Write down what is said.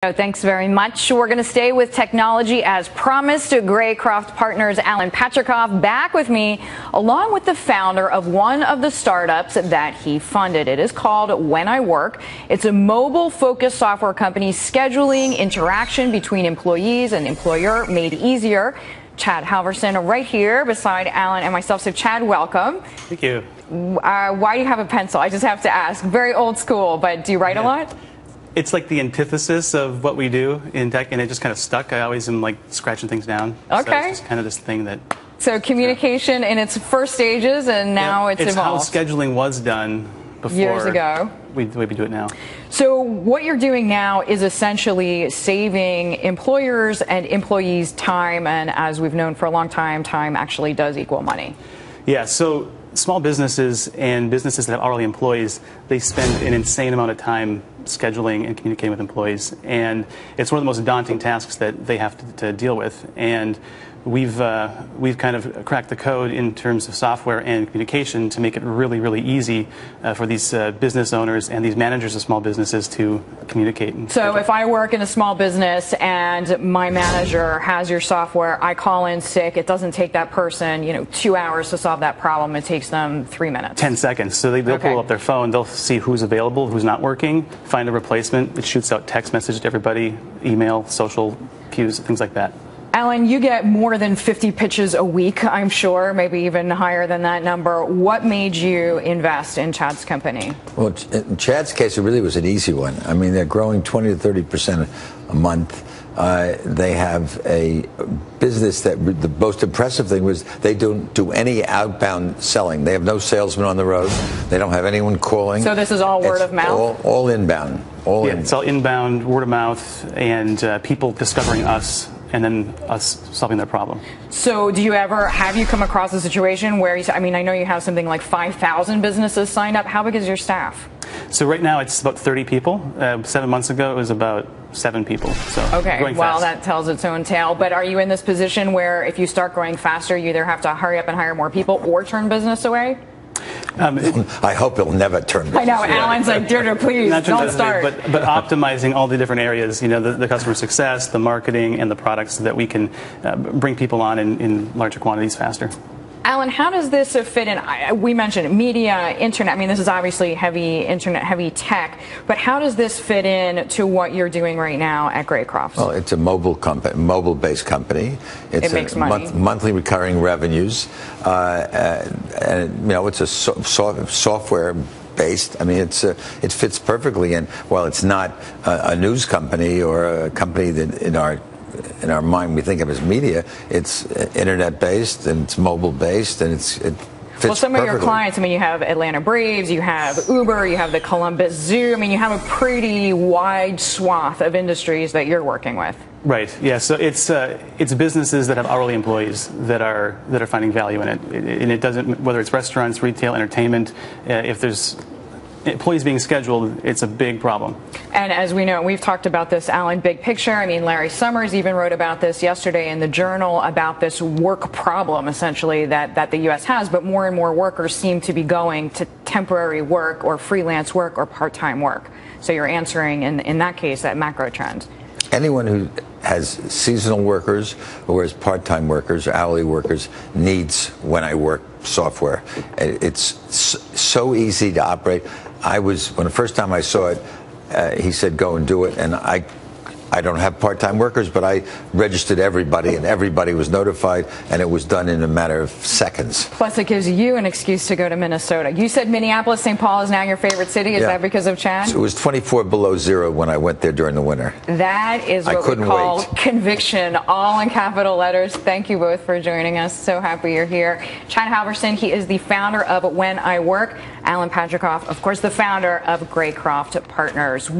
Thanks very much. We're going to stay with technology as promised. Greycroft Partners' Alan Patricof back with me, along with the founder of one of the startups that he funded. It is called When I Work. It's a mobile-focused software company scheduling interaction between employees and employer made easier. Chad Halvorson right here beside Alan and myself. So, Chad, welcome. Thank you. Why do you have a pencil? I just have to ask. Very old school, but do you write a lot? It's like the antithesis of what we do in tech, and it just kind of stuck. I always am like scratching things down. Okay. So it's just kind of this thing that... So communication in its first stages, and now it's evolved. It's how scheduling was done before. Years ago. The way we do it now. So what you're doing now is essentially saving employers and employees time, and as we've known for a long time, time actually does equal money. Yeah, so small businesses and businesses that have hourly employees, they spend an insane amount of time scheduling and communicating with employees, and it's one of the most daunting tasks that they have to deal with. And we've kind of cracked the code in terms of software and communication to make it really, really easy for these business owners and these managers of small businesses to communicate. So if I work in a small business and my manager has your software, I call in sick. It doesn't take that person, 2 hours to solve that problem. It takes them 3 minutes. 10 seconds. So they'll pull up their phone. They'll see who's available, who's not working, find a replacement. It shoots out text message to everybody, email, social cues, things like that. Alan, you get more than 50 pitches a week, I'm sure, maybe even higher than that number. What made you invest in Chad's company? Well, in Chad's case, it really was an easy one. I mean, they're growing 20 to 30% a month. They have a business that the most impressive thing was they don't do any outbound selling. They have no salesmen on the road. They don't have anyone calling. So this is all word of mouth? All inbound. It's all inbound, word of mouth, and people discovering us, and then us solving their problem. So do you ever, have you come across a situation where, I mean, I know you have something like 5,000 businesses signed up. How big is your staff? So right now it's about 30 people. 7 months ago it was about 7 people. So okay, well, that tells its own tale. But are you in this position where if you start growing faster, you either have to hurry up and hire more people or turn business away? I hope it'll never turn business. I know, Alan's like, Deirdre, please, don't start. But optimizing all the different areas, the customer success, the marketing, and the products so that we can bring people on in larger quantities faster. Alan, how does this fit in? We mentioned media, internet. I mean, this is obviously heavy internet, heavy tech. But how does this fit in to what you're doing right now at Greycroft? Well, it's a mobile company, mobile-based company. It makes money. Monthly recurring revenues. And it's a software. Based. I mean, it fits perfectly. And while it's not a news company or a company that in our mind we think of as media, it's internet based and it's mobile based and it fits perfectly. Well, some of your clients, I mean, you have Atlanta Braves, you have Uber, you have the Columbus Zoo. I mean, you have a pretty wide swath of industries that you're working with. Right. Yeah. So it's businesses that have hourly employees that are finding value in it, and it doesn't whether it's restaurants, retail, entertainment. If there's employees being scheduled, it's a big problem. And as we know, we've talked about this, Alan, big picture. I mean, Larry Summers even wrote about this yesterday in the Journal about this work problem, essentially, that the U.S. has. But more and more workers seem to be going to temporary work or freelance work or part-time work. So you're answering, in that case, that macro trend. Anyone who has seasonal workers or as part-time workers or hourly workers needs When I Work software. It's so easy to operate. When the first time I saw it, he said, go and do it. And I don't have part-time workers, but I registered everybody, and everybody was notified, and it was done in a matter of seconds. Plus, it gives you an excuse to go to Minnesota. You said Minneapolis, St. Paul is now your favorite city. Is that because of Chad? So it was 24 below zero when I went there during the winter. That is what we call conviction, all in capital letters. Thank you both for joining us. So happy you're here. Chad Halvorson, he is the founder of When I Work. Alan Patricof, of course, the founder of Greycroft Partners.